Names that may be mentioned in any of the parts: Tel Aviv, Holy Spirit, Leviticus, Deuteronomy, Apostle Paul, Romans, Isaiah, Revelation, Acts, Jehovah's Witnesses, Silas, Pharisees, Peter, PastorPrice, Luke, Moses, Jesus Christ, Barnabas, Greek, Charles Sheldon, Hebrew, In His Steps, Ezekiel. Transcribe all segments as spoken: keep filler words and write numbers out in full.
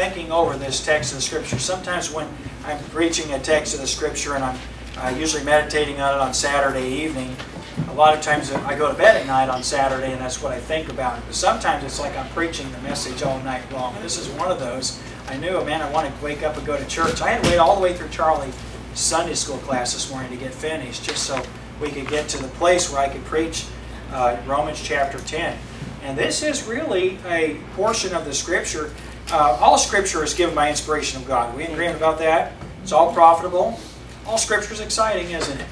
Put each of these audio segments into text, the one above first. thinking over this text in Scripture. Sometimes when I'm preaching a text in the Scripture and I'm uh, usually meditating on it on Saturday evening, a lot of times I go to bed at night on Saturday and that's what I think about it. But sometimes it's like I'm preaching the message all night long. And this is one of those. I knew, man, I want to wake up and go to church. I had to wait all the way through Charlie's Sunday school class this morning to get finished just so we could get to the place where I could preach uh, Romans chapter ten. And this is really a portion of the Scripture. Uh, all Scripture is given by inspiration of God. Are we in agreement about that? It's all profitable. All Scripture is exciting, isn't it?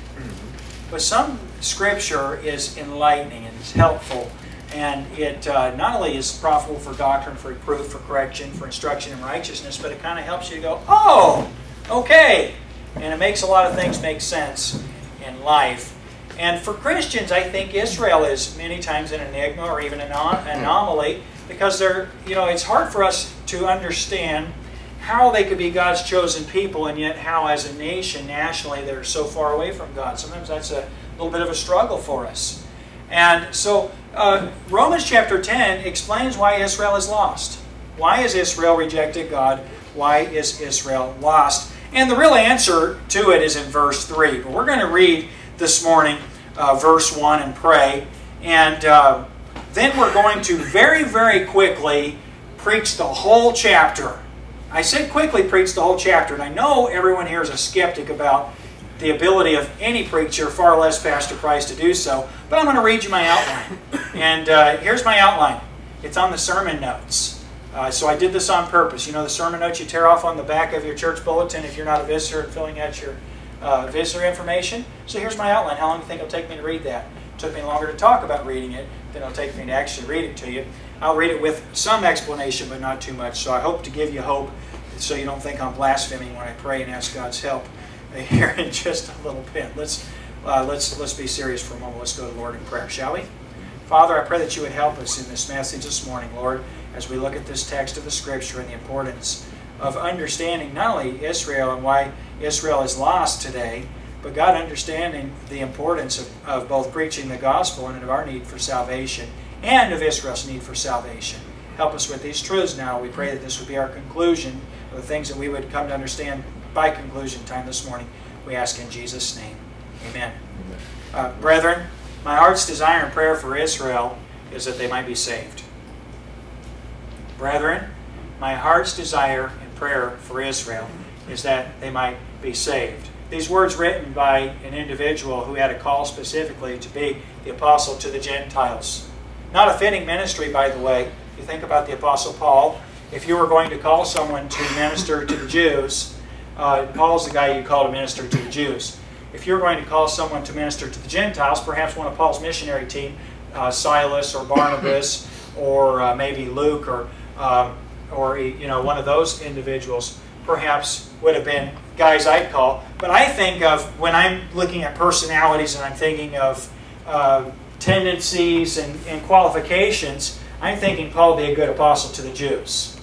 But some Scripture is enlightening and is helpful. And it uh, not only is profitable for doctrine, for reproof, for correction, for instruction in righteousness, but it kind of helps you to go, oh, okay. And it makes a lot of things make sense in life. And for Christians, I think Israel is many times an enigma or even an anomaly because they're, you know, it's hard for us to understand how they could be God's chosen people and yet how as a nation, nationally, they're so far away from God. Sometimes that's a little bit of a struggle for us. And so uh, Romans chapter ten explains why Israel is lost. Why has Israel rejected God? Why is Israel lost? And the real answer to it is in verse three. But we're going to read this morning uh, verse one and pray. And uh, then we're going to very, very quickly preach the whole chapter. I said quickly preach the whole chapter. And I know everyone here is a skeptic about the ability of any preacher, far less Pastor Price, to do so. But I'm going to read you my outline. And uh, here's my outline. It's on the sermon notes. Uh, so I did this on purpose. You know the sermon notes you tear off on the back of your church bulletin if you're not a visitor and filling out your uh, visitor information. So here's my outline. How long do you think it'll take me to read that? It took me longer to talk about reading it than it'll take me to actually read it to you. I'll read it with some explanation, but not too much. So I hope to give you hope so you don't think I'm blaspheming when I pray and ask God's help here in just a little bit. Let's, uh, let's, let's be serious for a moment. Let's go to the Lord in prayer, shall we? Father, I pray that you would help us in this message this morning, Lord, as we look at this text of the Scripture and the importance of understanding not only Israel and why Israel is lost today, but God, understanding the importance of, of both preaching the gospel and of our need for salvation and of Israel's need for salvation. Help us with these truths now. We pray that this would be our conclusion of the things that we would come to understand by conclusion time this morning. We ask in Jesus' name. Amen. Uh, brethren, my heart's desire and prayer for Israel is that they might be saved. Brethren, my heart's desire and prayer for Israel is that they might be saved. These words written by an individual who had a call specifically to be the apostle to the Gentiles. Not a fitting ministry, by the way. If you think about the Apostle Paul, if you were going to call someone to minister to the Jews, Uh, Paul's the guy you call to minister to the Jews. If you're going to call someone to minister to the Gentiles, perhaps one of Paul's missionary team, uh, Silas or Barnabas or uh, maybe Luke or, um, or you know, one of those individuals, perhaps would have been guys I'd call. But I think of, when I'm looking at personalities and I'm thinking of uh, tendencies and, and qualifications, I'm thinking Paul would be a good apostle to the Jews.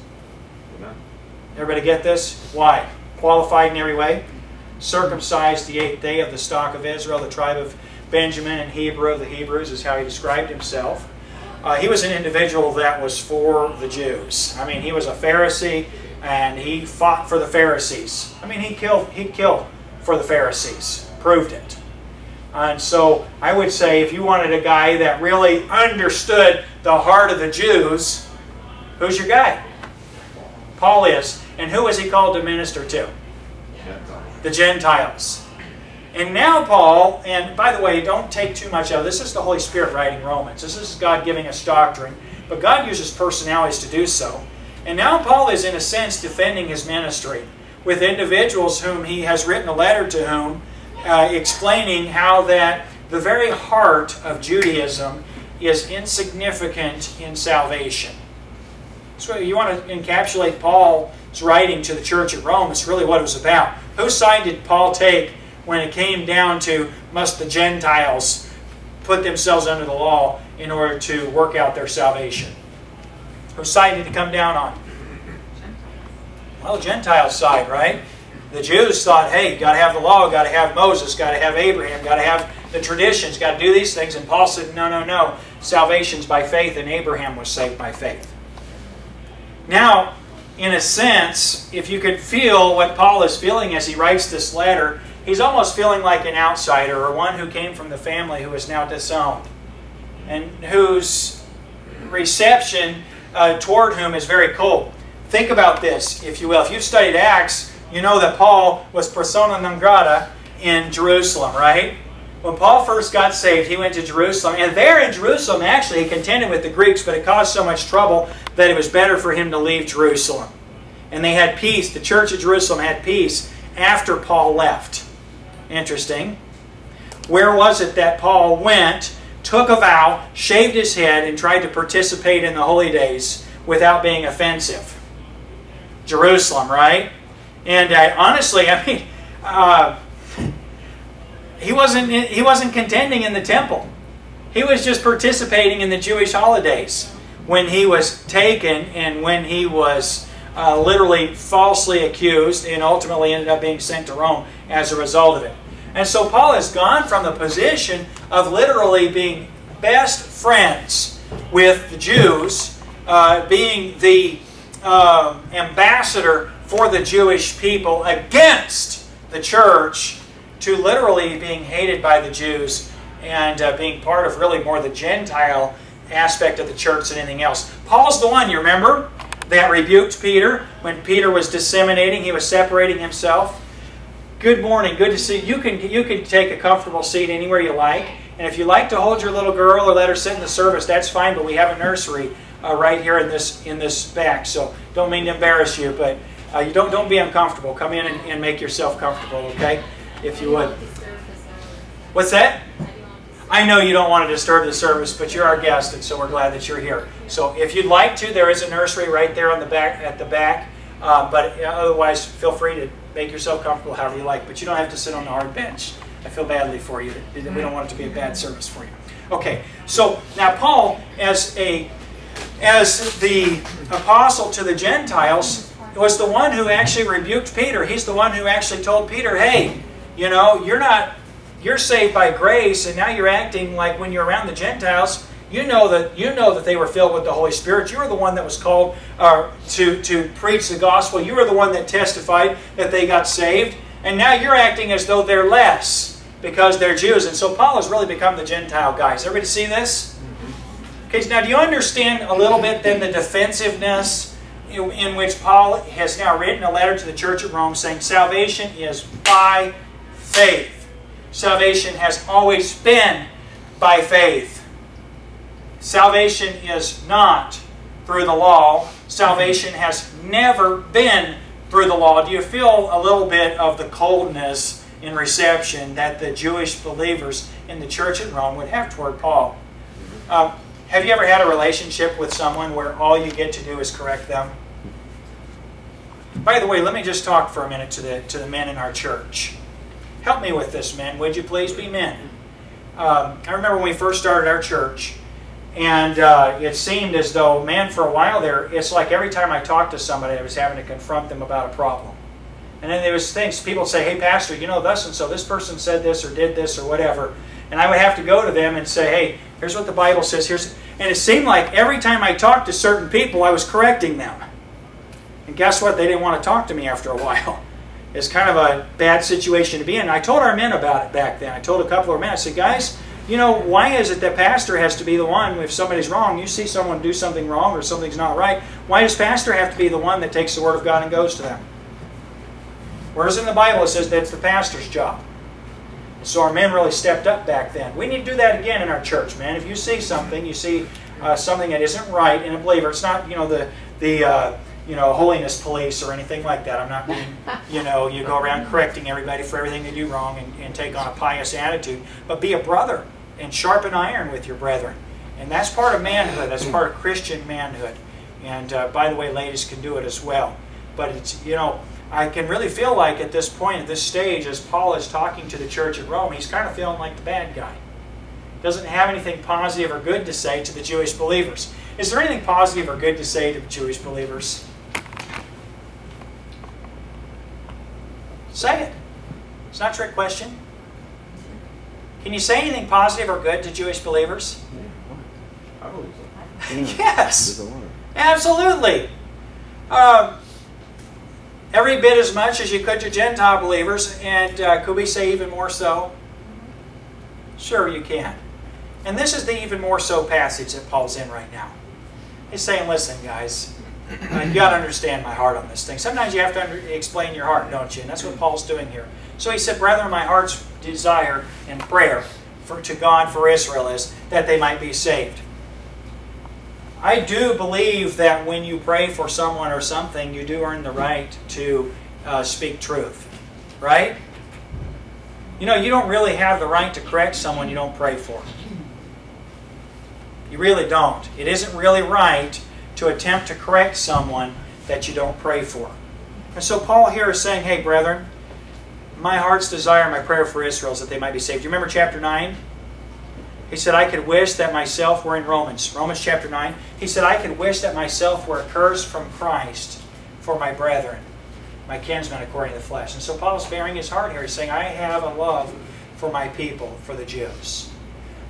Everybody get this? Why? Qualified in every way, circumcised the eighth day of the stock of Israel, the tribe of Benjamin and Hebrew, the Hebrews is how he described himself. Uh, he was an individual that was for the Jews. I mean, he was a Pharisee and he fought for the Pharisees. I mean, he killed, he killed for the Pharisees, proved it. And so I would say if you wanted a guy that really understood the heart of the Jews, who's your guy? Paul is. And who was he called to minister to? Gentiles. The Gentiles. And now Paul, and by the way, don't take too much out of this. This is the Holy Spirit writing Romans. This is God giving us doctrine. But God uses personalities to do so. And now Paul is, in a sense, defending his ministry with individuals whom he has written a letter to whom, uh, explaining how that the very heart of Judaism is insignificant in salvation. So you want to encapsulate Paul writing to the church at Rome. It's really what it was about. Whose side did Paul take when it came down to must the Gentiles put themselves under the law in order to work out their salvation? Whose side did he come down on? Well, Gentiles' side, right? The Jews thought, hey, got to have the law, got to have Moses, got to have Abraham, got to have the traditions, got to do these things. And Paul said, no, no, no. Salvation's by faith, and Abraham was saved by faith. Now, in a sense, if you could feel what Paul is feeling as he writes this letter, he's almost feeling like an outsider or one who came from the family who is now disowned and whose reception uh, toward whom is very cold. Think about this, if you will. If you've studied Acts, you know that Paul was persona non grata in Jerusalem, right? When Paul first got saved, he went to Jerusalem. And there in Jerusalem, actually, he contended with the Greeks, but it caused so much trouble that it was better for him to leave Jerusalem. And they had peace. The church of Jerusalem had peace after Paul left. Interesting. Where was it that Paul went, took a vow, shaved his head, and tried to participate in the holy days without being offensive? Jerusalem, right? And uh, honestly, I mean... Uh, He wasn't, he wasn't contending in the temple. He was just participating in the Jewish holidays when he was taken and when he was uh, literally falsely accused and ultimately ended up being sent to Rome as a result of it. And so Paul has gone from the position of literally being best friends with the Jews, uh, being the uh, ambassador for the Jewish people against the church, to literally being hated by the Jews and uh, being part of really more the Gentile aspect of the church than anything else. Paul's the one, you remember, that rebuked Peter when Peter was disseminating, he was separating himself. Good morning, good to see you. You can, you can take a comfortable seat anywhere you like. And if you like to hold your little girl or let her sit in the service, that's fine, but we have a nursery uh, right here in this, in this back. So don't mean to embarrass you, but uh, you don't, don't be uncomfortable. Come in and, and make yourself comfortable, okay? If you would. What's that? I know you don't want to disturb the service, but you're our guest, and so we're glad that you're here. So if you'd like to, there is a nursery right there on the back, at the back. Uh, but otherwise, feel free to make yourself comfortable however you like. But you don't have to sit on the hard bench. I feel badly for you. We don't want it to be a bad service for you. Okay, so now Paul, as, a, as the apostle to the Gentiles, was the one who actually rebuked Peter. He's the one who actually told Peter, hey, you know, you're not, you're saved by grace, and now you're acting like when you're around the Gentiles, you know that you know that they were filled with the Holy Spirit. You were the one that was called uh, to, to preach the gospel. You were the one that testified that they got saved. And now you're acting as though they're less because they're Jews. And so Paul has really become the Gentile guy. Does everybody see this? Okay, so now do you understand a little bit then the defensiveness in, in which Paul has now written a letter to the church at Rome saying salvation is by faith. Salvation has always been by faith. Salvation is not through the law. Salvation has never been through the law. Do you feel a little bit of the coldness in reception that the Jewish believers in the church at Rome would have toward Paul? Um, have you ever had a relationship with someone where all you get to do is correct them? By the way, let me just talk for a minute to the, to the men in our church. Help me with this, men. Would you please be men? Um, I remember when we first started our church, and uh, it seemed as though, man, for a while there, it's like every time I talked to somebody, I was having to confront them about a problem. And then there was things, people say, hey, Pastor, you know thus and so, this person said this or did this or whatever. And I would have to go to them and say, hey, here's what the Bible says. Here's, and it seemed like every time I talked to certain people, I was correcting them. And guess what? They didn't want to talk to me after a while. It's kind of a bad situation to be in. I told our men about it back then. I told a couple of men, I said, guys, you know, why is it that pastor has to be the one, if somebody's wrong, you see someone do something wrong or something's not right, why does pastor have to be the one that takes the Word of God and goes to them? Whereas in the Bible it says that's the pastor's job. So our men really stepped up back then. We need to do that again in our church, man. If you see something, you see uh, something that isn't right in a believer, it's not, you know, the... the uh, you know, holiness police or anything like that. I'm not being, you know, you go around correcting everybody for everything they do wrong and, and take on a pious attitude. But be a brother and sharpen iron with your brethren. And that's part of manhood. That's part of Christian manhood. And uh, by the way, ladies can do it as well. But it's, you know, I can really feel like at this point, at this stage, as Paul is talking to the church at Rome, he's kind of feeling like the bad guy. Doesn't have anything positive or good to say to the Jewish believers. Is there anything positive or good to say to the Jewish believers? Say it. It's not a trick question. Can you say anything positive or good to Jewish believers? Yeah, I believe so. Yes, absolutely. Um, every bit as much as you could to Gentile believers, and uh, could we say even more so? Sure you can. And this is the even more so passage that Paul's in right now. He's saying, listen guys, you've got to understand my heart on this thing. Sometimes you have to under explain your heart, don't you? And that's what Paul's doing here. So he said, brethren, my heart's desire and prayer for, to God for Israel is that they might be saved. I do believe that when you pray for someone or something, you do earn the right to uh, speak truth, right? You know, you don't really have the right to correct someone you don't pray for. You really don't. It isn't really right to attempt to correct someone that you don't pray for. And so Paul here is saying, hey, brethren, my heart's desire, my prayer for Israel is that they might be saved. Do you remember chapter nine? He said, I could wish that myself were in Romans. Romans chapter nine. He said, I could wish that myself were accursed from Christ for my brethren, my kinsmen according to the flesh. And so Paul's bearing his heart here. He's saying, I have a love for my people, for the Jews.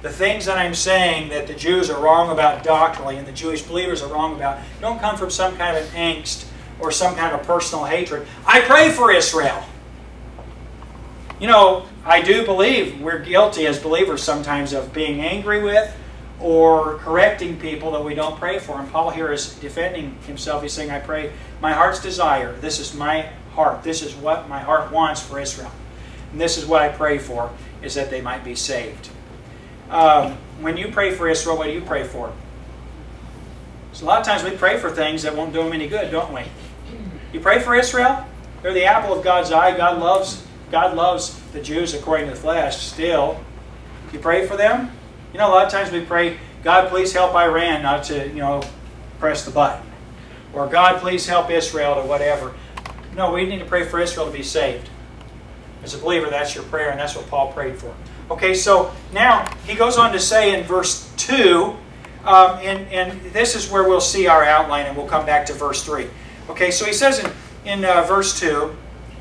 The things that I'm saying that the Jews are wrong about doctrinally and the Jewish believers are wrong about don't come from some kind of an angst or some kind of personal hatred. I pray for Israel. You know, I do believe we're guilty as believers sometimes of being angry with or correcting people that we don't pray for. And Paul here is defending himself. He's saying, I pray my heart's desire. This is my heart. This is what my heart wants for Israel. And this is what I pray for, is that they might be saved. Um, when you pray for Israel, what do you pray for? So a lot of times we pray for things that won't do them any good, don't we? You pray for Israel? They're the apple of God's eye. God loves God loves the Jews according to the flesh still. You pray for them? You know, a lot of times we pray, God, please help Iran not to, you know, press the button. Or God, please help Israel to whatever. No, we need to pray for Israel to be saved. As a believer, that's your prayer, and that's what Paul prayed for. Okay, so now he goes on to say in verse two, um, and, and this is where we'll see our outline, and we'll come back to verse three. Okay, so he says in, in uh, verse two,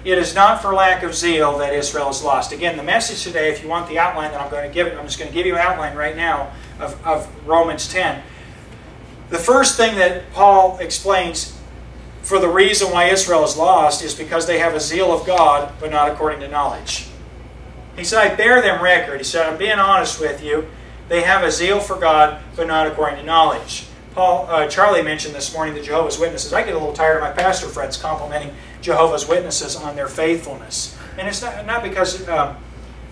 it is not for lack of zeal that Israel is lost. Again, the message today, if you want the outline that I'm going to give it, I'm just going to give you an outline right now of, of Romans ten. The first thing that Paul explains for the reason why Israel is lost is because they have a zeal of God, but not according to knowledge. He said, I bear them record. He said, I'm being honest with you. They have a zeal for God, but not according to knowledge. Paul, uh, Charlie mentioned this morning the Jehovah's Witnesses. I get a little tired of my pastor friends complimenting Jehovah's Witnesses on their faithfulness. And it's not, not because um,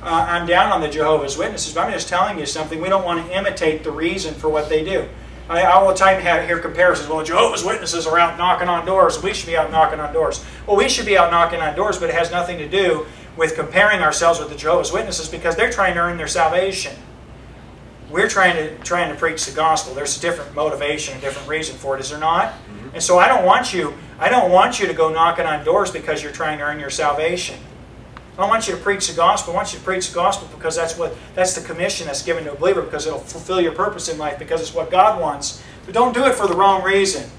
uh, I'm down on the Jehovah's Witnesses, but I'm just telling you something. We don't want to imitate the reason for what they do. I all the time hear comparisons. Well, Jehovah's Witnesses are out knocking on doors. We should be out knocking on doors. Well, we should be out knocking on doors, but it has nothing to do with comparing ourselves with the Jehovah's Witnesses because they're trying to earn their salvation. We're trying to trying to preach the gospel. There's a different motivation, a different reason for it, is there not? Mm-hmm. And so I don't want you, I don't want you to go knocking on doors because you're trying to earn your salvation. I don't want you to preach the gospel. I want you to preach the gospel because that's what that's the commission that's given to a believer, because it'll fulfill your purpose in life, because it's what God wants. But don't do it for the wrong reason.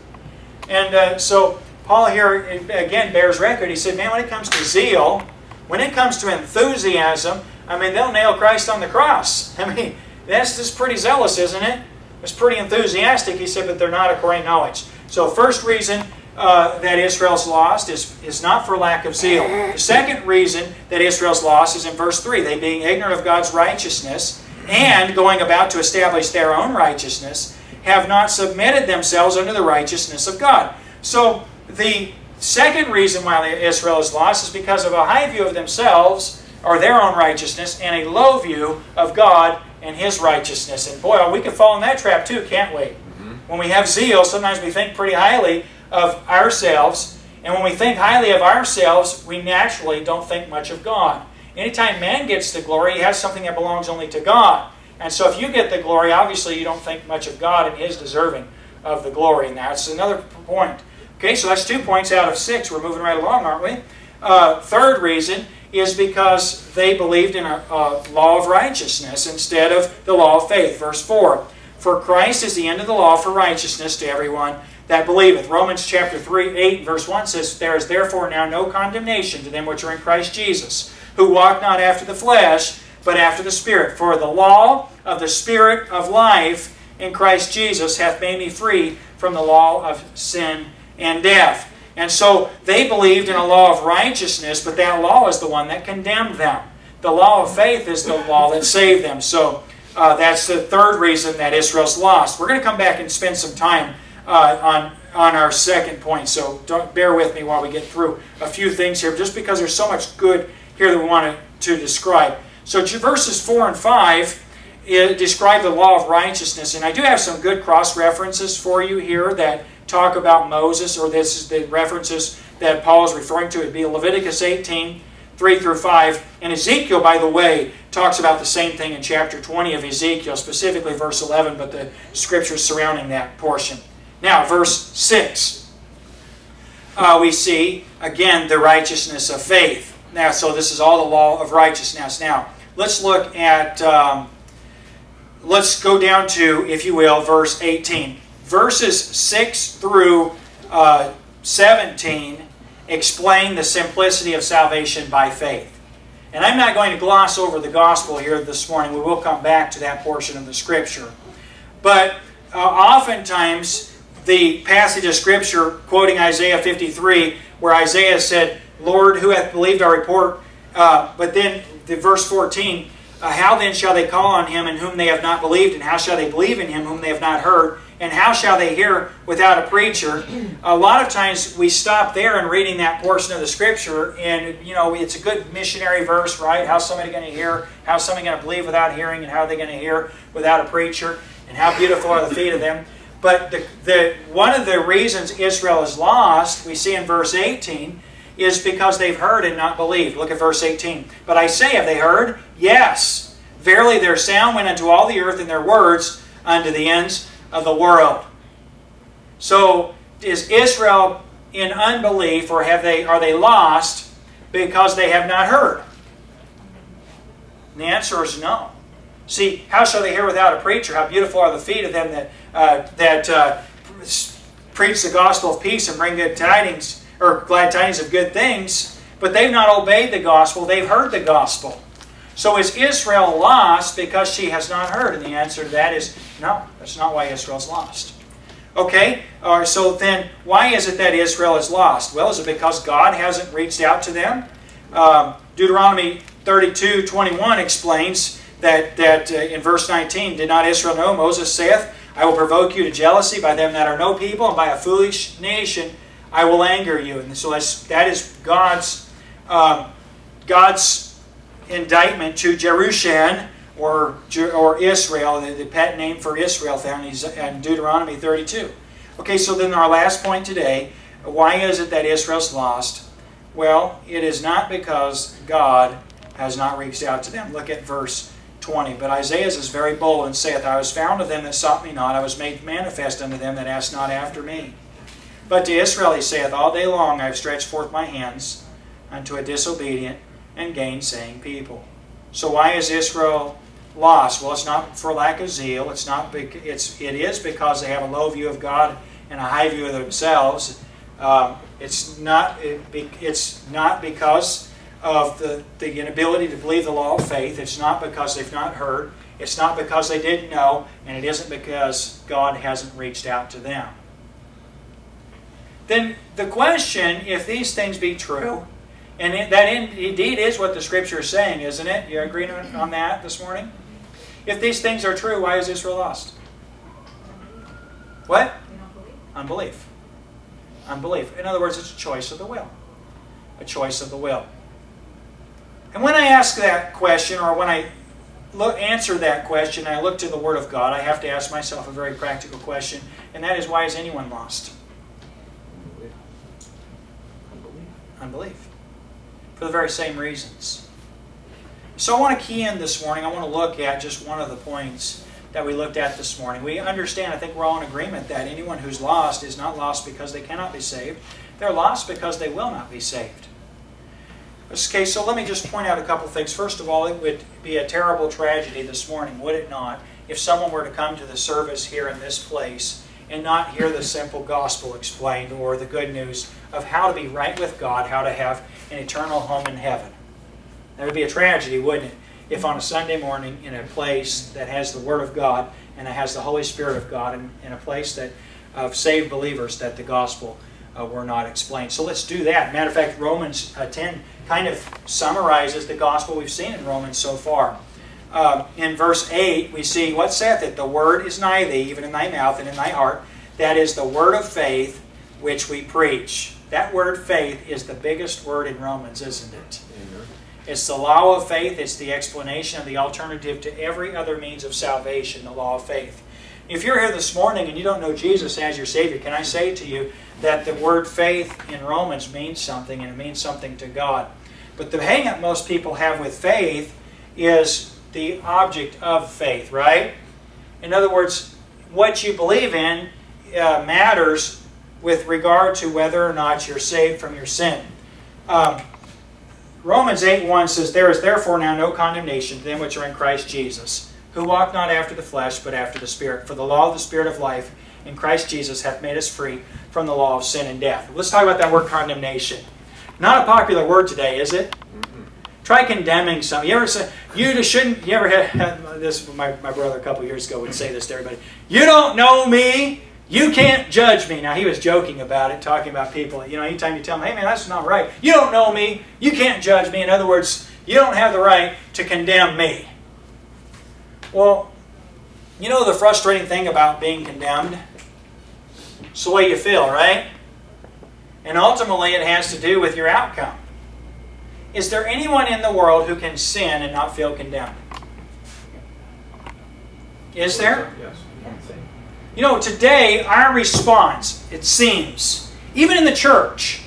And uh, so Paul here again bears record. He said, man, when it comes to zeal, when it comes to enthusiasm, I mean, they'll nail Christ on the cross. I mean, that's just pretty zealous, isn't it? It's pretty enthusiastic, he said, but they're not according to knowledge. So first reason uh, that Israel's lost is, is not for lack of zeal. The second reason that Israel's lost is in verse three, they being ignorant of God's righteousness and going about to establish their own righteousness, have not submitted themselves unto the righteousness of God. So the second reason why Israel is lost is because of a high view of themselves or their own righteousness and a low view of God and His righteousness. And boy, we can fall in that trap too, can't we? Mm-hmm. When we have zeal, sometimes we think pretty highly of ourselves. And when we think highly of ourselves, we naturally don't think much of God. Anytime man gets the glory, he has something that belongs only to God. And so if you get the glory, obviously you don't think much of God and His deserving of the glory. And that's another point. Okay, so that's two points out of six. We're moving right along, aren't we? Uh, third reason is because they believed in a, a law of righteousness instead of the law of faith. Verse four, for Christ is the end of the law for righteousness to everyone that believeth. Romans chapter three, eight, verse one says, there is therefore now no condemnation to them which are in Christ Jesus, who walk not after the flesh, but after the Spirit. For the law of the Spirit of life in Christ Jesus hath made me free from the law of sin and death. And so they believed in a law of righteousness, but that law is the one that condemned them. The law of faith is the law that saved them. So uh, that's the third reason that Israel's lost. We're going to come back and spend some time uh, on, on our second point. So don't, bear with me while we get through a few things here, just because there's so much good here that we want to, to describe. So verses four and five it, describe the law of righteousness. And I do have some good cross-references for you here that talk about Moses, or this is the references that Paul is referring to. It would be Leviticus eighteen, three through five. And Ezekiel, by the way, talks about the same thing in chapter twenty of Ezekiel, specifically verse eleven, but the scriptures surrounding that portion. Now, verse six, uh, we see, again, the righteousness of faith. Now, so this is all the law of righteousness. Now, let's look at, um, let's go down to, if you will, verse eighteen. Verses six through seventeen explain the simplicity of salvation by faith. And I'm not going to gloss over the gospel here this morning. We will come back to that portion of the Scripture. But uh, oftentimes, the passage of Scripture, quoting Isaiah fifty-three, where Isaiah said, "Lord, who hath believed our report?" Uh, but then, the verse fourteen, uh, "How then shall they call on him in whom they have not believed? And how shall they believe in him whom they have not heard? And how shall they hear without a preacher?" A lot of times we stop there and reading that portion of the Scripture, and you know, it's a good missionary verse, right? How's somebody going to hear? How's somebody going to believe without hearing? And how are they going to hear without a preacher? And how beautiful are the feet of them? But the, the, one of the reasons Israel is lost, we see in verse eighteen, is because they've heard and not believed. Look at verse eighteen. "But I say, have they heard? Yes. Verily their sound went unto all the earth, and their words unto the ends of the world." So is Israel in unbelief, or have they, are they lost because they have not heard? And the answer is no. See, how shall they hear without a preacher? How beautiful are the feet of them that uh, that uh, preach the gospel of peace and bring good tidings, or glad tidings of good things. But they've not obeyed the gospel. They've heard the gospel. So is Israel lost because she has not heard? And the answer to that is no. That's not why Israel's lost. Okay, uh, so then why is it that Israel is lost? Well, is it because God hasn't reached out to them? Um, Deuteronomy thirty-two twenty-one explains that, that uh, in verse nineteen, "Did not Israel know? Moses saith, I will provoke you to jealousy by them that are no people, and by a foolish nation I will anger you." And so that's, that is God's, um, God's indictment to Jerushan, or, or Israel, the, the pet name for Israel found in Deuteronomy thirty-two. Okay, so then our last point today, why is it that Israel's lost? Well, it is not because God has not reached out to them. Look at verse twenty. "But Isaiah is very bold and saith, I was found of them that sought me not, I was made manifest unto them that asked not after me. But to Israel he saith, all day long I have stretched forth my hands unto a disobedient and gainsaying people." So why is Israel lost? Well, it's not for lack of zeal. It's not. It's it is because they have a low view of God and a high view of themselves. Um, it's not. It be, it's not because of the the inability to believe the law of faith. It's not because they've not heard. It's not because they didn't know, and it isn't because God hasn't reached out to them. Then the question: if these things be true. And that indeed is what the Scripture is saying, isn't it? You're agreeing on that this morning? If these things are true, why is Israel lost? What? Unbelief. Unbelief. In other words, it's a choice of the will. A choice of the will. And when I ask that question, or when I look, answer that question, I look to the Word of God, I have to ask myself a very practical question, and that is, why is anyone lost? Unbelief. Unbelief. For the very same reasons. So I want to key in this morning. I want to look at just one of the points that we looked at this morning. We understand, I think we're all in agreement, that anyone who's lost is not lost because they cannot be saved. They're lost because they will not be saved. Okay, so let me just point out a couple things. First of all, it would be a terrible tragedy this morning, would it not, if someone were to come to the service here in this place and not hear the simple gospel explained, or the good news of how to be right with God, how to have an eternal home in heaven. That would be a tragedy, wouldn't it, if on a Sunday morning in a place that has the Word of God and it has the Holy Spirit of God, and in a place that of saved believers, that the gospel uh, were not explained. So let's do that. Matter of fact, Romans uh, ten kind of summarizes the gospel we've seen in Romans so far. Uh, in verse eight, we see, what saith it? The word is nigh thee, even in thy mouth and in thy heart. That is the word of faith which we preach. That word faith is the biggest word in Romans, isn't it? Mm-hmm. It's the law of faith. It's the explanation of the alternative to every other means of salvation, the law of faith. If you're here this morning and you don't know Jesus as your Savior, can I say to you that the word faith in Romans means something, and it means something to God. But the hang-up most people have with faith is the object of faith, right? In other words, what you believe in uh, matters with regard to whether or not you're saved from your sin. Um, Romans eight one says, there is therefore now no condemnation to them which are in Christ Jesus, who walk not after the flesh, but after the Spirit. For the law of the Spirit of life in Christ Jesus hath made us free from the law of sin and death. Let's talk about that word condemnation. Not a popular word today, is it? Mm-hmm. Try condemning something. You ever say, you shouldn't, you ever had, this, my, my brother a couple years ago would say this to everybody, you don't know me, you can't judge me. Now, he was joking about it, talking about people. You know, anytime you tell them, hey man, that's not right. You don't know me, you can't judge me. In other words, you don't have the right to condemn me. Well, you know the frustrating thing about being condemned? It's the way you feel, right? And ultimately it has to do with your outcome. Is there anyone in the world who can sin and not feel condemned? Is there? Yes. You know, today our response, it seems, even in the church,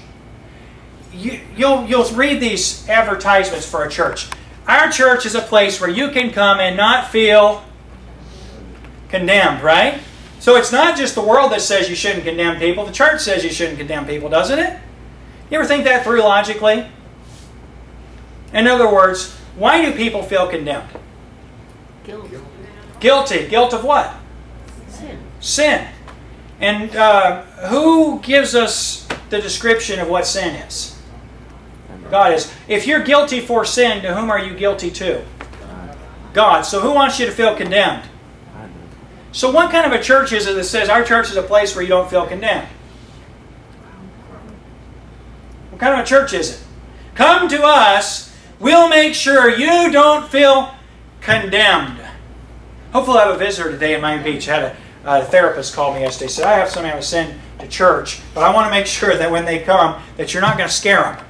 you, you'll, you'll read these advertisements for a church. Our church is a place where you can come and not feel condemned, right? So it's not just the world that says you shouldn't condemn people. The church says you shouldn't condemn people, doesn't it? You ever think that through logically? In other words, why do people feel condemned? Guilt. Guilty. Guilt of what? Sin. Sin. And uh, who gives us the description of what sin is? God is. If you're guilty for sin, to whom are you guilty to? God. So who wants you to feel condemned? So what kind of a church is it that says our church is a place where you don't feel condemned? What kind of a church is it? Come to us. We'll make sure you don't feel condemned. Hopefully I have a visitor today in Miami Beach. I had a, a therapist call me yesterday. He said, I have somebody who sent to church, but I want to make sure that when they come that you're not going to scare them.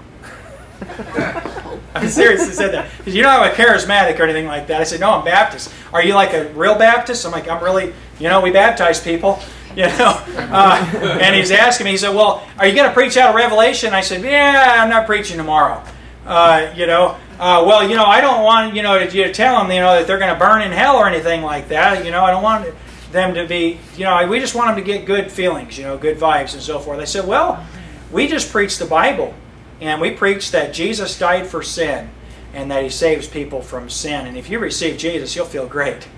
I seriously said that. You know, I'm a charismatic or anything like that. I said, no, I'm Baptist. Are you like a real Baptist? I'm like, I'm really, you know, we baptize people, you know. Uh, and he's asking me, he said, well, are you going to preach out of Revelation? I said, yeah, I'm not preaching tomorrow. Uh, you know, uh, well, you know, I don't want, you know, to tell them, you know, that they're going to burn in hell or anything like that. You know, I don't want them to be, you know, we just want them to get good feelings, you know, good vibes and so forth. I said, well, we just preach the Bible. And we preach that Jesus died for sin and that He saves people from sin. And if you receive Jesus, you'll feel great,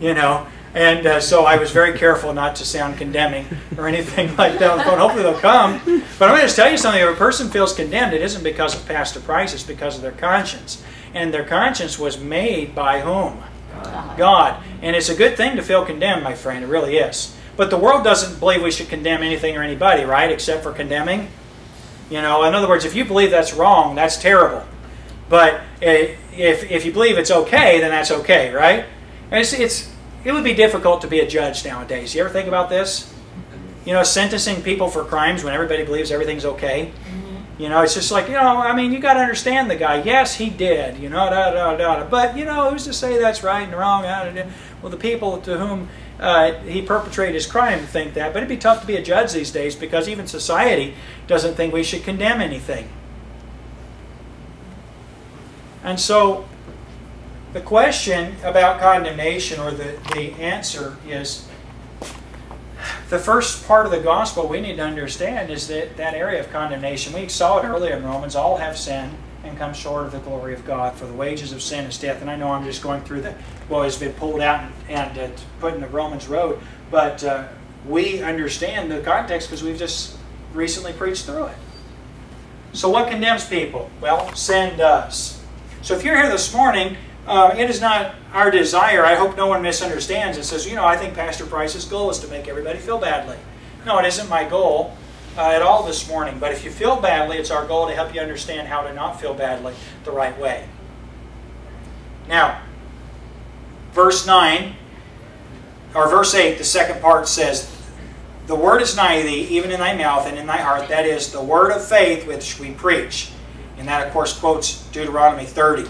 you know. And uh, so I was very careful not to sound condemning or anything like that. Hopefully they'll come. But I'm going to just tell you something. If a person feels condemned, it isn't because of past or price. It's because of their conscience. And their conscience was made by whom? God. God. And it's a good thing to feel condemned, my friend. It really is. But the world doesn't believe we should condemn anything or anybody, right? Except for condemning. You know, in other words, if you believe that's wrong, that's terrible. But if, if you believe it's okay, then that's okay, right? And it's, it's, it would be difficult to be a judge nowadays. You ever think about this? You know, sentencing people for crimes when everybody believes everything's okay. Mm-hmm. You know, it's just like, you know, I mean, you got to understand the guy. Yes, he did, you know, da, da, da, da. But, you know, who's to say that's right and wrong? Well, the people to whom Uh, he perpetrated his crime to think that, but it'd be tough to be a judge these days because even society doesn't think we should condemn anything. And so the question about condemnation, or the, the answer, is the first part of the gospel we need to understand is that, that area of condemnation. We saw it earlier in Romans, all have sinned and come short of the glory of God, for the wages of sin is death. And I know I'm just going through that, well, it's been pulled out and, and uh, put in the Romans road, but uh, we understand the context because we've just recently preached through it. So what condemns people? Well, sin does. So if you're here this morning, uh, it is not our desire, I hope no one misunderstands and says, you know, I think Pastor Price's goal is to make everybody feel badly. No, it isn't my goal. uh, at all this morning. But if you feel badly, it's our goal to help you understand how to not feel badly the right way. Now, verse nine, or verse eight, the second part says, "The word is nigh thee, even in thy mouth and in thy heart, that is, the word of faith which we preach." And that, of course, quotes Deuteronomy thirty.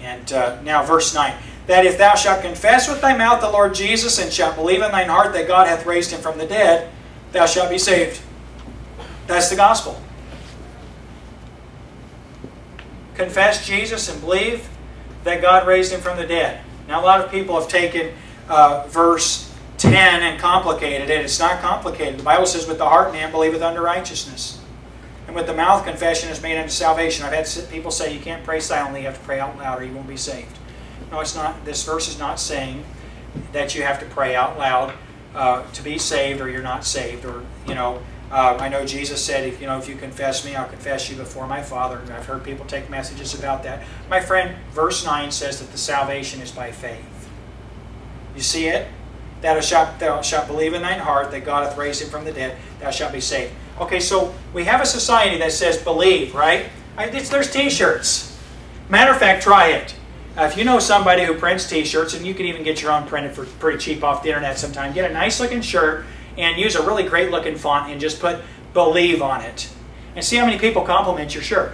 And uh, now verse nine, "That if thou shalt confess with thy mouth the Lord Jesus, and shalt believe in thine heart that God hath raised him from the dead, thou shalt be saved." That's the gospel. Confess Jesus and believe that God raised him from the dead. Now, a lot of people have taken uh, verse ten and complicated it. It's not complicated. The Bible says, "With the heart man believeth unto righteousness, and with the mouth confession is made unto salvation." I've had people say, "You can't pray silently, you have to pray out loud or you won't be saved." No, it's not. This verse is not saying that you have to pray out loud uh, to be saved, or you're not saved. Or, you know, uh, I know Jesus said, "If you know, if you confess me, I'll confess you before my Father." And I've heard people take messages about that. My friend, verse nine says that the salvation is by faith. You see it? "Thou shalt, thou shalt believe in thine heart that God hath raised him from the dead, thou shalt be saved." Okay, so we have a society that says believe, right? I, it's, there's t-shirts. Matter of fact, try it. Uh, if you know somebody who prints t-shirts, and you can even get your own printed for pretty cheap off the internet sometime, get a nice looking shirt and use a really great looking font and just put "believe" on it. And see how many people compliment your shirt.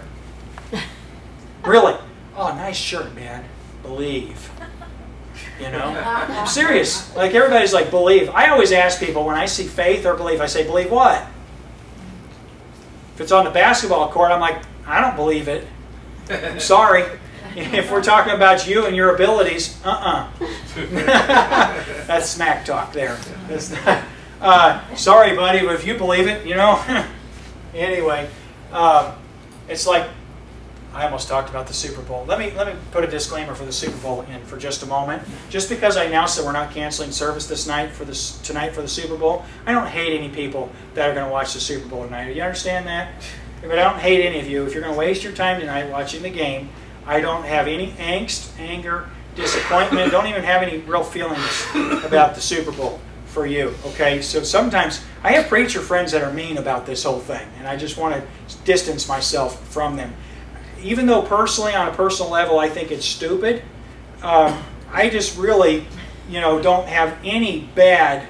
Really. "Oh, nice shirt, man. Believe." You know? I'm serious. Like, everybody's like, "Believe." I always ask people when I see "faith" or "believe," I say, "Believe what?" If it's on the basketball court, I'm like, "I don't believe it. I'm sorry." If we're talking about you and your abilities, uh-uh. That's smack talk there. That's not, uh, sorry, buddy, but if you believe it, you know. Anyway, uh, it's like, I almost talked about the Super Bowl. Let me, let me put a disclaimer for the Super Bowl in for just a moment. Just because I announced that we're not canceling service this night for this, tonight for the Super Bowl, I don't hate any people that are going to watch the Super Bowl tonight. Do you understand that? But I don't hate any of you. If you're going to waste your time tonight watching the game, I don't have any angst, anger, disappointment. Don't even have any real feelings about the Super Bowl for you. Okay? So sometimes I have preacher friends that are mean about this whole thing, and I just want to distance myself from them. Even though personally, on a personal level, I think it's stupid, um, I just really, you know, don't have any bad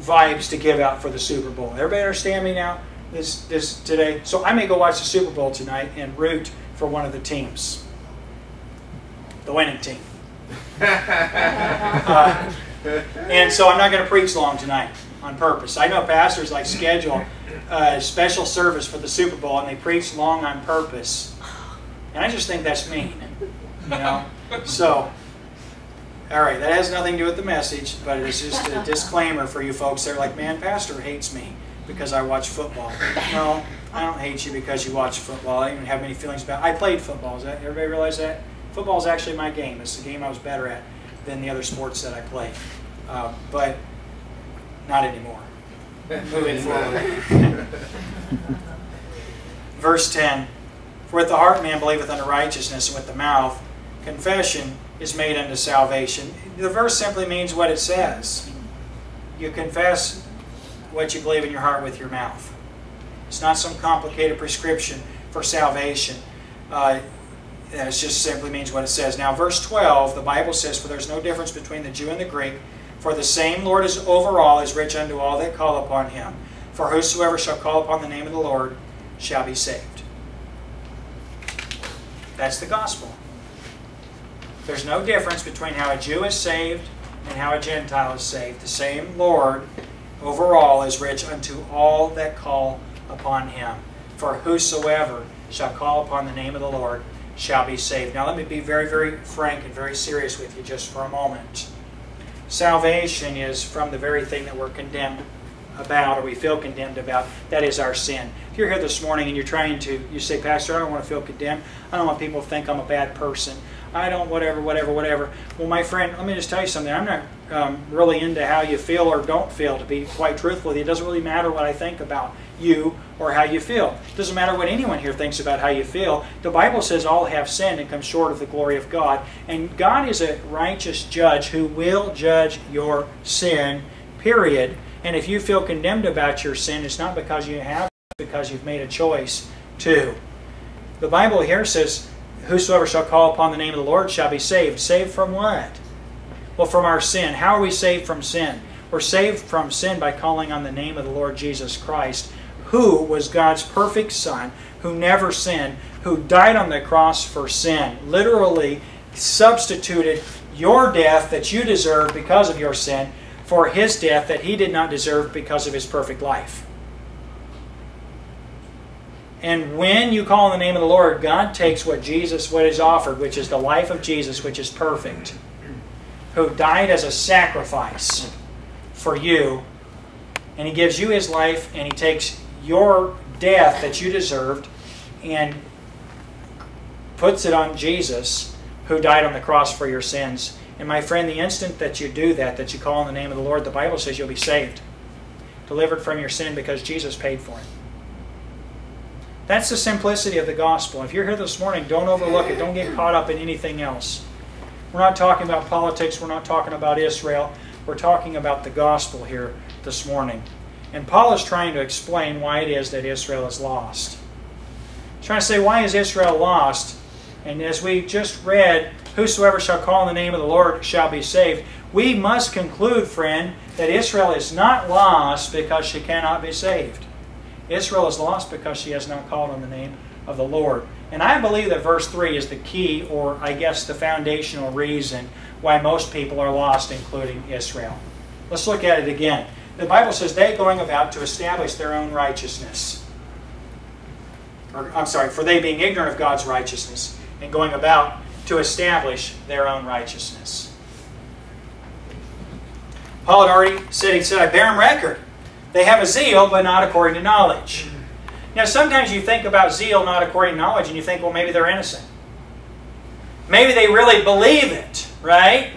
vibes to give out for the Super Bowl. Everybody understand me now? This, this today. So I may go watch the Super Bowl tonight and root for one of the teams, the winning team. uh, and so I'm not going to preach long tonight on purpose. I know pastors like schedule a special service for the Super Bowl and they preach long on purpose. And I just think that's mean, you know. So, all right, that has nothing to do with the message, but it's just a disclaimer for you folks. They're like, "Man, pastor hates me because I watch football." No, I don't hate you because you watch football. I don't even have any feelings about it. I played football. Does that, everybody realize that? Football is actually my game. It's the game I was better at than the other sports that I played. Uh, but not anymore. Moving forward. Verse ten. "For with the heart man believeth unto righteousness, and with the mouth confession is made unto salvation." The verse simply means what it says. You confess what you believe in your heart with your mouth. It's not some complicated prescription for salvation. Uh, it just simply means what it says. Now, verse twelve, the Bible says, "For there is no difference between the Jew and the Greek, for the same Lord is over all, is rich unto all that call upon him. For whosoever shall call upon the name of the Lord shall be saved." That's the gospel. There's no difference between how a Jew is saved and how a Gentile is saved. The same Lord over all is rich unto all that call upon him. For whosoever shall call upon the name of the Lord shall be saved. Now let me be very, very frank and very serious with you just for a moment. Salvation is from the very thing that we're condemned about, or we feel condemned about. That is our sin. If you're here this morning and you're trying to, you say, "Pastor, I don't want to feel condemned. I don't want people to think I'm a bad person. I don't whatever, whatever, whatever." Well, my friend, let me just tell you something. I'm not um, really into how you feel or don't feel, to be quite truthful with you. It doesn't really matter what I think about you or how you feel. It doesn't matter what anyone here thinks about how you feel. The Bible says all have sinned and come short of the glory of God. And God is a righteous judge who will judge your sin, period. And if you feel condemned about your sin, it's not because you have because you've made a choice to. The Bible here says, whosoever shall call upon the name of the Lord shall be saved. Saved from what? Well, from our sin. How are we saved from sin? We're saved from sin by calling on the name of the Lord Jesus Christ, who was God's perfect Son, who never sinned, who died on the cross for sin, literally substituted your death that you deserved because of your sin for His death that He did not deserve because of His perfect life. And when you call on the name of the Lord, God takes what Jesus, what is offered, which is the life of Jesus, which is perfect, who died as a sacrifice for you, and He gives you His life, and He takes your death that you deserved and puts it on Jesus, who died on the cross for your sins. And my friend, the instant that you do that, that you call on the name of the Lord, the Bible says you'll be saved, delivered from your sin, because Jesus paid for it. That's the simplicity of the gospel. If you're here this morning, don't overlook it. Don't get caught up in anything else. We're not talking about politics. We're not talking about Israel. We're talking about the gospel here this morning. And Paul is trying to explain why it is that Israel is lost. He's trying to say, why is Israel lost? And as we just read, whosoever shall call on the name of the Lord shall be saved. We must conclude, friend, that Israel is not lost because she cannot be saved. Israel is lost because she has not called on the name of the Lord. And I believe that verse three is the key, or I guess the foundational reason why most people are lost, including Israel. Let's look at it again. The Bible says, they going about to establish their own righteousness. Or, I'm sorry, for they being ignorant of God's righteousness, and going about to establish their own righteousness. Paul had already said, he said, I bear him record. They have a zeal, but not according to knowledge. Now, sometimes you think about zeal not according to knowledge, and you think, well, maybe they're innocent. Maybe they really believe it, right?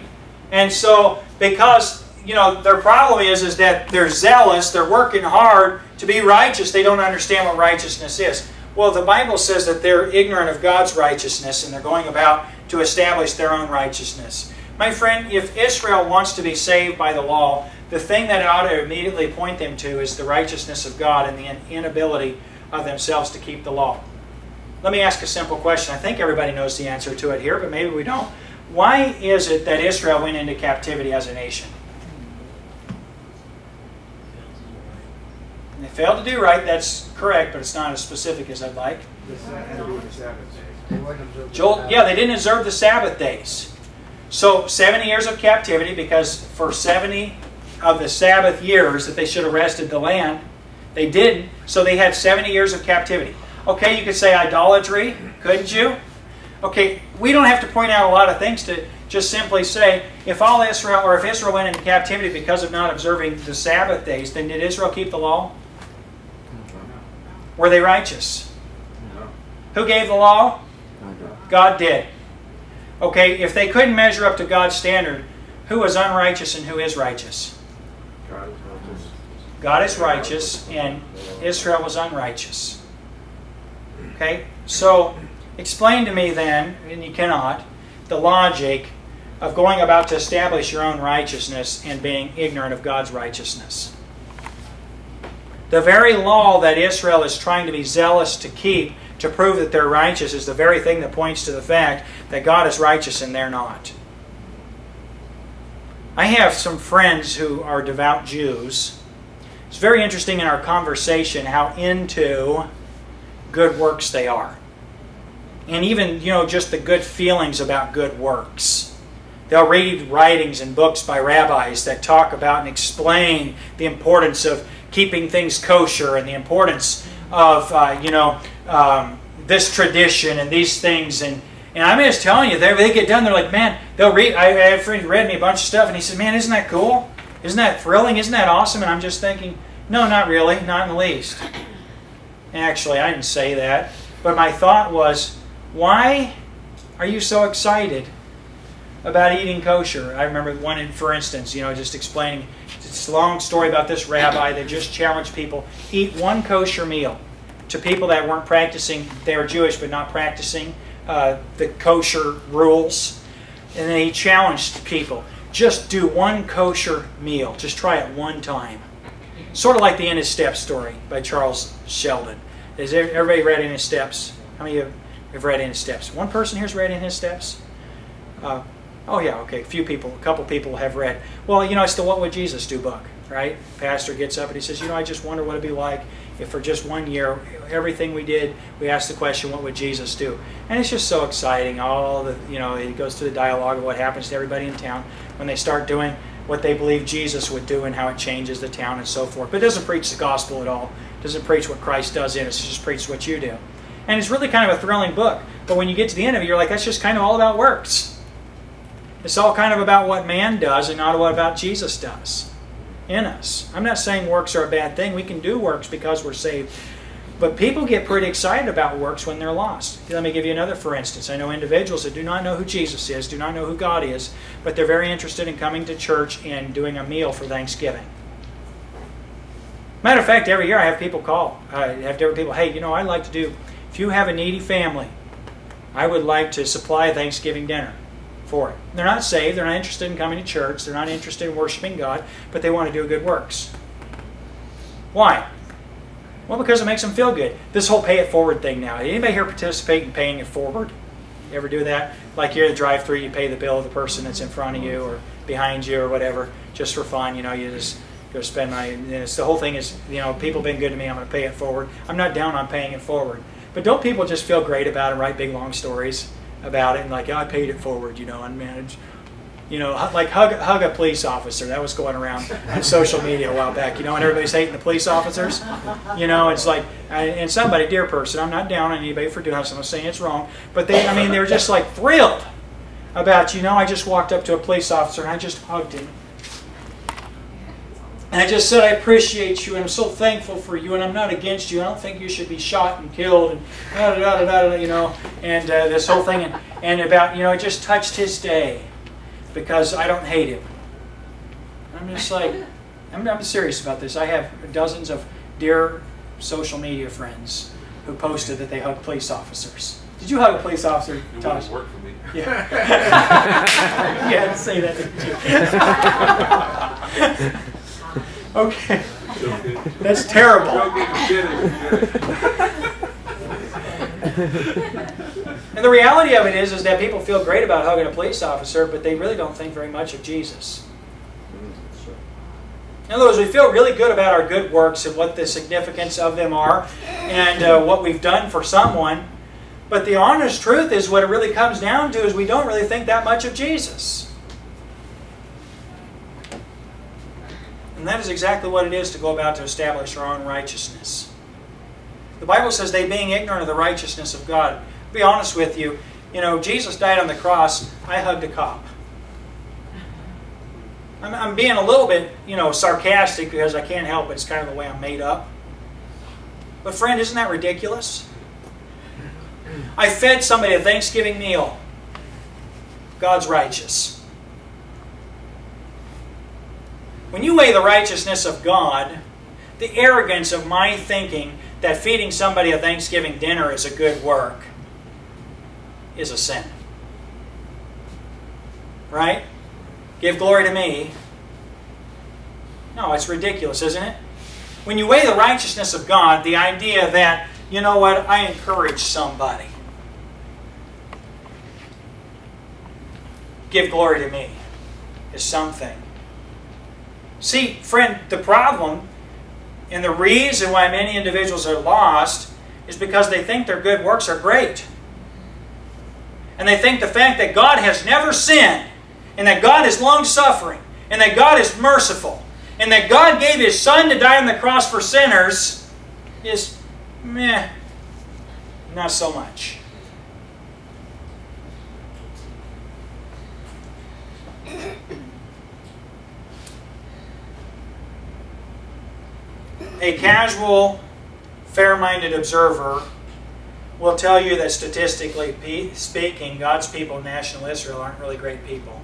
And so, because, you know, their problem is, is that they're zealous, they're working hard to be righteous, they don't understand what righteousness is. Well, the Bible says that they're ignorant of God's righteousness, and they're going about to establish their own righteousness. My friend, if Israel wants to be saved by the law, the thing that ought to immediately point them to is the righteousness of God and the inability of themselves to keep the law. Let me ask a simple question. I think everybody knows the answer to it here, but maybe we don't. Why is it that Israel went into captivity as a nation? And they failed to do right. That's correct, but it's not as specific as I'd like. Joel, yeah, they didn't observe the Sabbath days. So seventy years of captivity, because for seventy of the Sabbath years that they should have rested the land, they didn't, so they had seventy years of captivity. Okay, you could say idolatry, couldn't you? Okay, we don't have to point out a lot of things to just simply say, if all Israel, or if Israel went into captivity because of not observing the Sabbath days, then did Israel keep the law? Were they righteous? Who gave the law? God did. Okay, if they couldn't measure up to God's standard, who is unrighteous and who is righteous? God is righteous. God is righteous, and Israel was unrighteous. Okay? So, explain to me then, and you cannot, the logic of going about to establish your own righteousness and being ignorant of God's righteousness. The very law that Israel is trying to be zealous to keep to prove that they're righteous is the very thing that points to the fact that God is righteous and they're not. I have some friends who are devout Jews. It's very interesting in our conversation how into good works they are. And even, you know, just the good feelings about good works. They'll read writings and books by rabbis that talk about and explain the importance of keeping things kosher and the importance of, uh, you know, um, this tradition and these things. And, and I'm just telling you, they, they get done, they're like, man, they'll read, I, I had a friend who read me a bunch of stuff, and he said, man, isn't that cool? Isn't that thrilling? Isn't that awesome? And I'm just thinking, no, not really, not in the least. Actually, I didn't say that. But my thought was, why are you so excited about eating kosher? I remember one, in, for instance, you know, just explaining, it's a long story about this rabbi that just challenged people, eat one kosher meal, to people that weren't practicing, they were Jewish but not practicing uh, the kosher rules. And then he challenged people, just do one kosher meal, just try it one time. Sort of like the In His Steps story by Charles Sheldon. Has everybody read In His Steps? How many of you have read In His Steps? One person here's read In His Steps? Uh, oh yeah, okay, a few people, a couple people have read. Well, you know, it's the What Would Jesus Do book, right? Pastor gets up and he says, you know, I just wonder what it'd be like if for just one year, everything we did, we asked the question, what would Jesus do? And it's just so exciting. All the, you know, it goes through the dialogue of what happens to everybody in town when they start doing what they believe Jesus would do and how it changes the town and so forth. But it doesn't preach the gospel at all. It doesn't preach what Christ does in us. It just preaches what you do. And it's really kind of a thrilling book. But when you get to the end of it, you're like, that's just kind of all about works. It's all kind of about what man does and not what about Jesus does in us. I'm not saying works are a bad thing. We can do works because we're saved. But people get pretty excited about works when they're lost. Let me give you another for instance. I know individuals that do not know who Jesus is, do not know who God is, but they're very interested in coming to church and doing a meal for Thanksgiving. Matter of fact, every year I have people call. I have different people, hey, you know, I'd like to do, if you have a needy family, I would like to supply Thanksgiving dinner for it. They're not saved. They're not interested in coming to church. They're not interested in worshiping God, but they want to do good works. Why? Well, because it makes them feel good. This whole pay it forward thing now. Anybody here participate in paying it forward? You ever do that? Like you're at the drive-thru, you pay the bill of the person that's in front of you or behind you or whatever, just for fun. You know, you just go spend money. It's, the whole thing is, you know, people have been good to me. I'm going to pay it forward. I'm not down on paying it forward. But don't people just feel great about it and write big, long stories about it and like, oh, I paid it forward, you know, and managed. You know, like hug, hug a police officer. That was going around on social media a while back, you know, and everybody's hating the police officers. You know, it's like, and somebody, dear person, I'm not down on anybody for doing this. I'm not saying it's wrong. But they, I mean, they were just like thrilled about, you know, I just walked up to a police officer and I just hugged him. And I just said, I appreciate you and I'm so thankful for you and I'm not against you. I don't think you should be shot and killed and da da da da da, you know, and uh, this whole thing. And, and about, you know, it just touched his day. Because I don't hate him. I'm just like, I'm, I'm serious about this. I have dozens of dear social media friends who posted that they hug police officers. Did you hug a police officer, Tosh? It wouldn't work for me. Yeah. Yeah, I'd say that, didn't you? Okay. That's terrible. And the reality of it is, is that people feel great about hugging a police officer, but they really don't think very much of Jesus. In other words, we feel really good about our good works and what the significance of them are and uh, what we've done for someone. But the honest truth is what it really comes down to is we don't really think that much of Jesus. And that is exactly what it is to go about to establish our own righteousness. The Bible says they being ignorant of the righteousness of God. I'll be honest with you, you know, Jesus died on the cross, I hugged a cop. I'm, I'm being a little bit, you know, sarcastic because I can't help it. It's kind of the way I'm made up. But friend, isn't that ridiculous? I fed somebody a Thanksgiving meal. God's righteous. When you weigh the righteousness of God, the arrogance of my thinking that feeding somebody a Thanksgiving dinner is a good work is a sin. Right? Give glory to me. No, it's ridiculous, isn't it? When you weigh the righteousness of God, the idea that, you know what, I encourage somebody. Give glory to me is something. See, friend, the problem and the reason why many individuals are lost is because they think their good works are great. And they think the fact that God has never sinned, and that God is long-suffering, and that God is merciful, and that God gave His Son to die on the cross for sinners is, meh, not so much. A casual, fair-minded observer will tell you that statistically speaking, God's people in national Israel aren't really great people.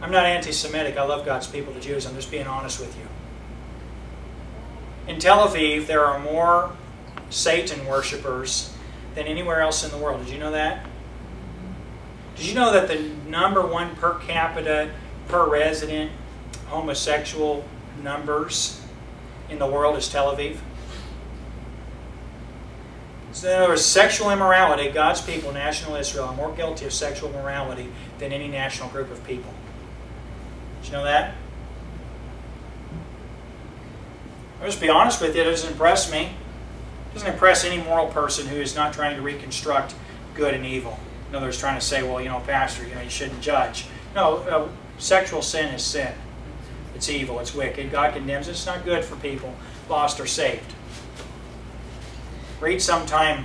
I'm not anti-Semitic. I love God's people, the Jews. I'm just being honest with you. In Tel Aviv, there are more Satan worshipers than anywhere else in the world. Did you know that? Did you know that the number one per capita, per resident, homosexual numbers in the world is Tel Aviv. So in other words, sexual immorality, God's people, national Israel, are more guilty of sexual immorality than any national group of people. Did you know that? I'll just be honest with you, it doesn't impress me. It doesn't impress any moral person who is not trying to reconstruct good and evil. In other words, trying to say, well, you know, Pastor, you know, you shouldn't judge. No, uh, sexual sin is sin. It's evil, it's wicked. God condemns it. It's not good for people, lost or saved. Read sometime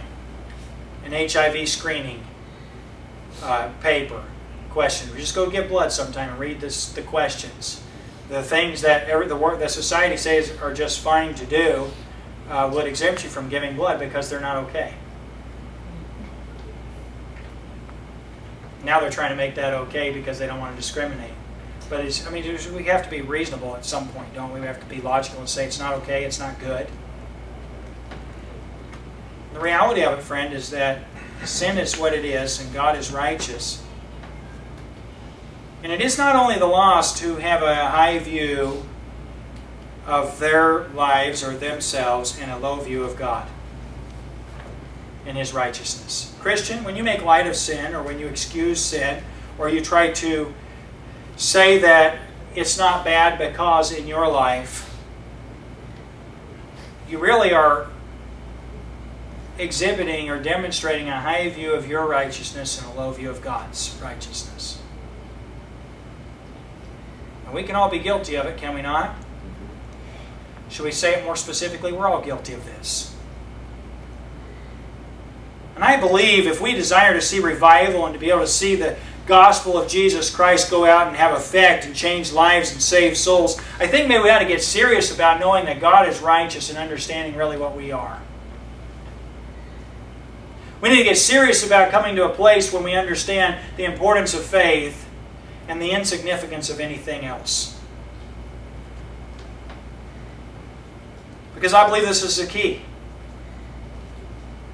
an H I V screening uh, paper question. Just go get blood sometime and read this, the questions. The things that every, the work that society says are just fine to do uh, would exempt you from giving blood because they're not okay. Now they're trying to make that okay because they don't want to discriminate. But it's, I mean, we have to be reasonable at some point, don't we? We have to be logical and say it's not okay, it's not good. The reality of it, friend, is that sin is what it is, and God is righteous. And it is not only the lost who have a high view of their lives or themselves and a low view of God and His righteousness. Christian, when you make light of sin, or when you excuse sin, or you try to say that it's not bad because in your life, you really are exhibiting or demonstrating a high view of your righteousness and a low view of God's righteousness. And we can all be guilty of it, can we not? Should we say it more specifically? We're all guilty of this. And I believe if we desire to see revival and to be able to see the gospel of Jesus Christ go out and have effect and change lives and save souls, I think maybe we ought to get serious about knowing that God is righteous and understanding really what we are. We need to get serious about coming to a place when we understand the importance of faith and the insignificance of anything else. Because I believe this is the key.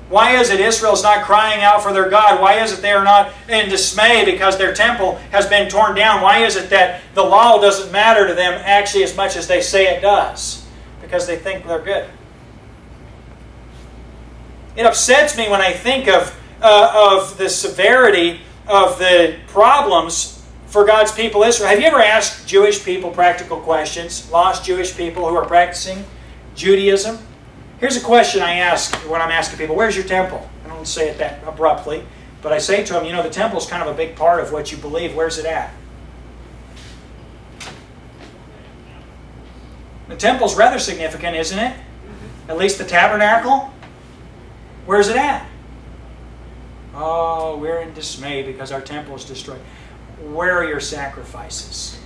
Why is it Israel's not crying out for their God? Why is it they are not in dismay because their temple has been torn down? Why is it that the law doesn't matter to them actually as much as they say it does? Because they think they're good. It upsets me when I think of, uh, of the severity of the problems for God's people Israel. Have you ever asked Jewish people practical questions? Lost Jewish people who are practicing Judaism? Here's a question I ask when I'm asking people, where's your temple? I don't say it that abruptly, but I say to them, you know, the temple is kind of a big part of what you believe. Where's it at? The temple's rather significant, isn't it? At least the tabernacle. Where's it at? Oh, we're in dismay because our temple is destroyed. Where are your sacrifices?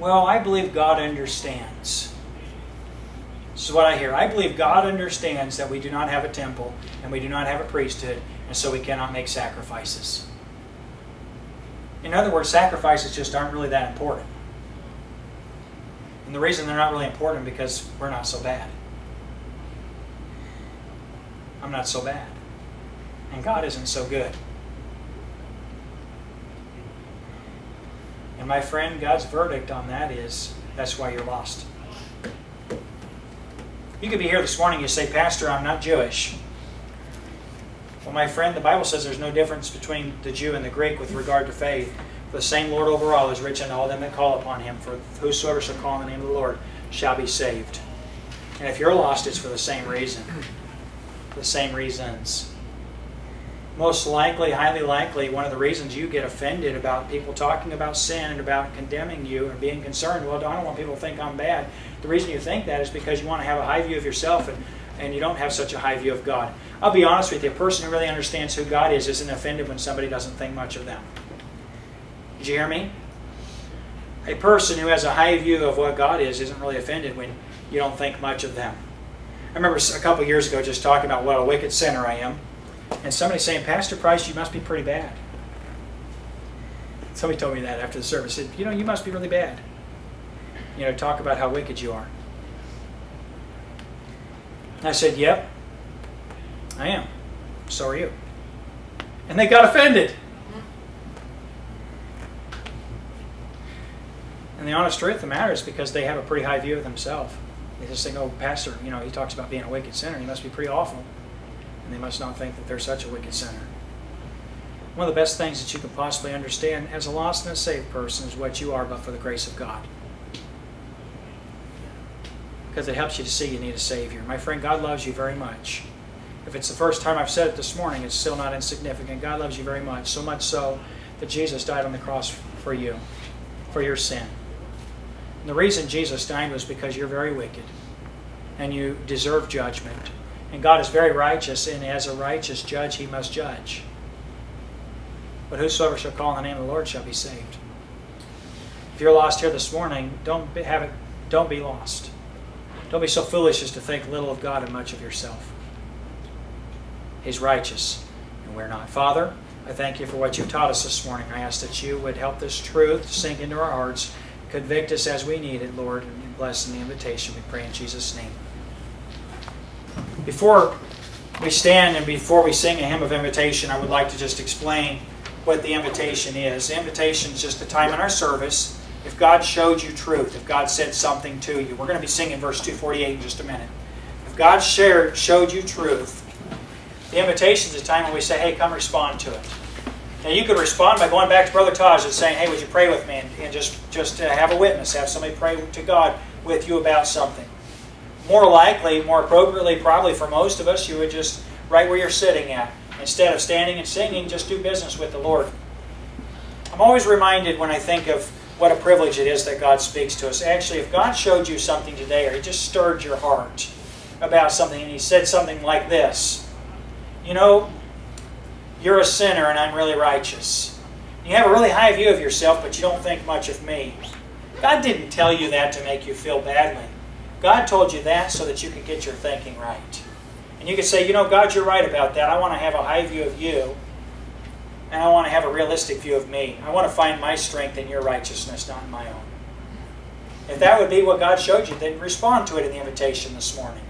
Well, I believe God understands. This is what I hear. I believe God understands that we do not have a temple and we do not have a priesthood, and so we cannot make sacrifices. In other words, sacrifices just aren't really that important. And the reason they're not really important is because we're not so bad. I'm not so bad. And God isn't so good. And my friend, God's verdict on that is, that's why you're lost. You could be here this morning, you say, Pastor, I'm not Jewish. Well, my friend, the Bible says there's no difference between the Jew and the Greek with regard to faith. For the same Lord over all is rich unto all them that call upon Him. For whosoever shall call on the name of the Lord shall be saved. And if you're lost, it's for the same reason. The same reasons. Most likely, highly likely, one of the reasons you get offended about people talking about sin and about condemning you and being concerned, well, I don't want people to think I'm bad. The reason you think that is because you want to have a high view of yourself and, and you don't have such a high view of God. I'll be honest with you, a person who really understands who God is isn't offended when somebody doesn't think much of them. Did you hear me? A person who has a high view of what God is isn't really offended when you don't think much of them. I remember a couple years ago just talking about what a wicked sinner I am. And somebody saying, Pastor Price, you must be pretty bad. Somebody told me that after the service. Said, you know, you must be really bad. You know, talk about how wicked you are. And I said, yep, I am. So are you. And they got offended. And the honest truth of the matter is because they have a pretty high view of themselves. They just think, oh, pastor, you know, he talks about being a wicked sinner. He must be pretty awful. And they must not think that they're such a wicked sinner. One of the best things that you can possibly understand as a lost and a saved person is what you are but for the grace of God. Because it helps you to see you need a Savior. My friend, God loves you very much. If it's the first time I've said it this morning, it's still not insignificant. God loves you very much, so much so that Jesus died on the cross for you, for your sin. And the reason Jesus died was because you're very wicked and you deserve judgment. And God is very righteous, and as a righteous judge, He must judge. But whosoever shall call on the name of the Lord shall be saved. If you're lost here this morning, don't have it, don't be lost. Don't be so foolish as to think little of God and much of yourself. He's righteous, and we're not. Father, I thank you for what you've taught us this morning. I ask that you would help this truth sink into our hearts, convict us as we need it, Lord, and bless in the invitation. We pray in Jesus' name. Before we stand and before we sing a hymn of invitation, I would like to just explain what the invitation is. The invitation is just a time in our service. If God showed you truth, if God said something to you, we're going to be singing verse two forty-eight in just a minute. If God shared, showed you truth, the invitation is a time when we say, hey, come respond to it. Now, you could respond by going back to Brother Taj and saying, hey, would you pray with me? And, and just, just uh, have a witness, have somebody pray to God with you about something. More likely, more appropriately, probably for most of us, you would just, right where you're sitting at, instead of standing and singing, just do business with the Lord. I'm always reminded when I think of what a privilege it is that God speaks to us. Actually, if God showed you something today, or He just stirred your heart about something, and He said something like this, you know, you're a sinner and I'm really righteous. You have a really high view of yourself, but you don't think much of me. God didn't tell you that to make you feel badly. God told you that so that you could get your thinking right. And you could say, you know, God, you're right about that. I want to have a high view of you. And I want to have a realistic view of me. I want to find my strength in your righteousness, not in my own. If that would be what God showed you, then respond to it in the invitation this morning.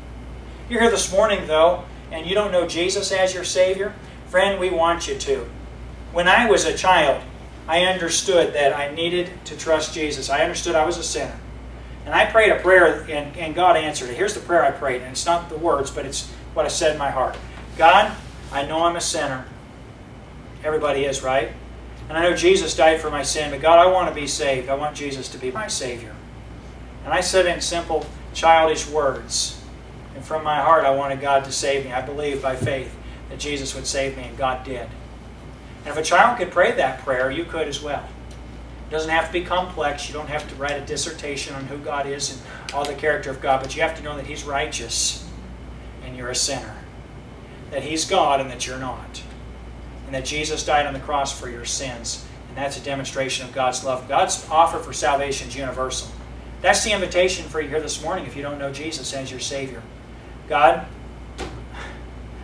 You're here this morning, though, and you don't know Jesus as your Savior. Friend, we want you to. When I was a child, I understood that I needed to trust Jesus. I understood I was a sinner. And I prayed a prayer, and, and God answered it. Here's the prayer I prayed, and it's not the words, but it's what I said in my heart. God, I know I'm a sinner. Everybody is, right? And I know Jesus died for my sin, but God, I want to be saved. I want Jesus to be my Savior. And I said in simple, childish words, and from my heart, I wanted God to save me. I believed by faith that Jesus would save me, and God did. And if a child could pray that prayer, you could as well. It doesn't have to be complex. You don't have to write a dissertation on who God is and all the character of God, but you have to know that He's righteous, and you're a sinner. That He's God, and that you're not. That Jesus died on the cross for your sins. And that's a demonstration of God's love. God's offer for salvation is universal. That's the invitation for you here this morning if you don't know Jesus as your Savior. God,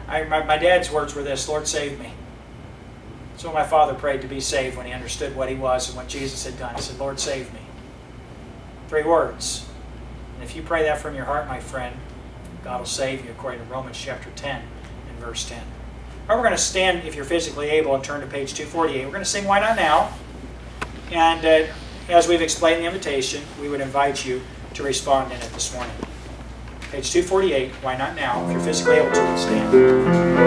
I, my, my dad's words were this, Lord, save me. So my father prayed to be saved when he understood what he was and what Jesus had done. He said, Lord, save me. Three words. And if you pray that from your heart, my friend, God will save you according to Romans chapter ten and verse ten. All right, we're going to stand, if you're physically able, and turn to page two forty-eight. We're going to sing Why Not Now. And uh, as we've explained the invitation, we would invite you to respond in it this morning. Page two forty-eight, Why Not Now, if you're physically able to stand.